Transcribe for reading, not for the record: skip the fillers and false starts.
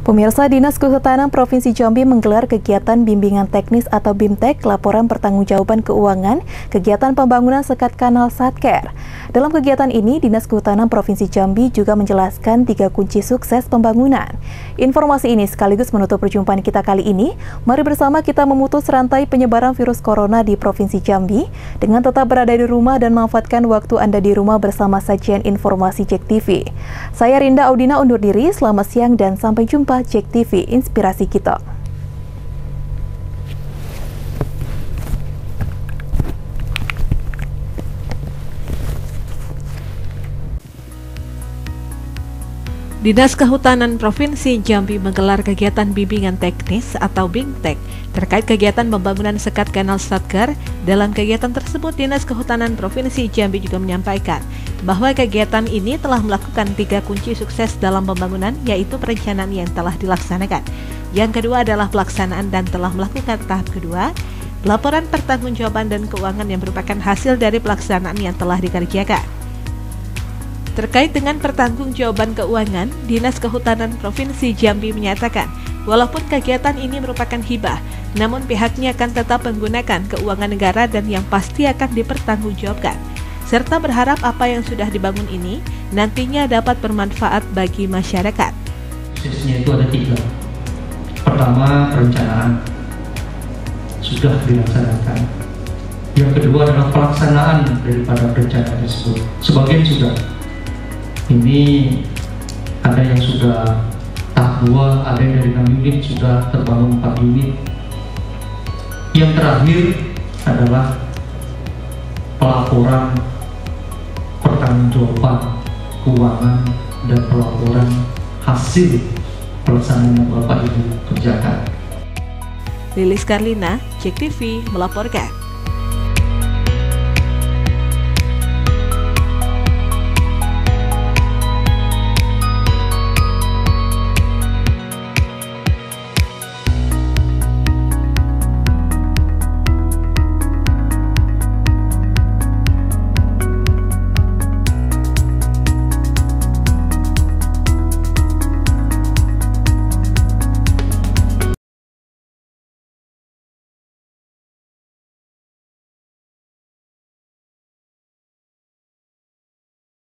Pemirsa, Dinas Kehutanan Provinsi Jambi menggelar kegiatan bimbingan teknis atau BIMTEK laporan pertanggungjawaban keuangan kegiatan pembangunan sekat kanal SATKER. Dalam kegiatan ini, Dinas Kehutanan Provinsi Jambi juga menjelaskan 3 kunci sukses pembangunan. Informasi ini sekaligus menutup perjumpaan kita kali ini. Mari bersama kita memutus rantai penyebaran virus corona di Provinsi Jambi dengan tetap berada di rumah dan manfaatkan waktu Anda di rumah bersama sajian informasi Jek TV. Saya Rinda Audina undur diri, selamat siang dan sampai jumpa. Jek TV, inspirasi kita. Dinas Kehutanan Provinsi Jambi menggelar kegiatan bimbingan teknis atau BIMTEK terkait kegiatan pembangunan sekat kanal SATKER. Dalam kegiatan tersebut, Dinas Kehutanan Provinsi Jambi juga menyampaikan bahwa kegiatan ini telah melakukan 3 kunci sukses dalam pembangunan, yaitu perencanaan yang telah dilaksanakan. Yang kedua adalah pelaksanaan dan telah melakukan tahap kedua, laporan pertanggungjawaban dan keuangan yang merupakan hasil dari pelaksanaan yang telah dikerjakan. Terkait dengan pertanggungjawaban keuangan, Dinas Kehutanan Provinsi Jambi menyatakan, walaupun kegiatan ini merupakan hibah, namun pihaknya akan tetap menggunakan keuangan negara dan yang pasti akan dipertanggungjawabkan, serta berharap apa yang sudah dibangun ini nantinya dapat bermanfaat bagi masyarakat. Sisnya itu ada 3. Pertama, perencanaan sudah dilaksanakan. Yang kedua adalah pelaksanaan daripada perencanaan tersebut. Sebagian sudah. Ini ada yang sudah tahap 2, ada yang dari 6 unit, sudah terbangun 4 unit. Yang terakhir adalah pelaporan pertanggungjawaban keuangan dan pelaporan hasil pelaksanaan yang Bapak Ibu kerjakan. Lilis Karlina, Jek TV melaporkan.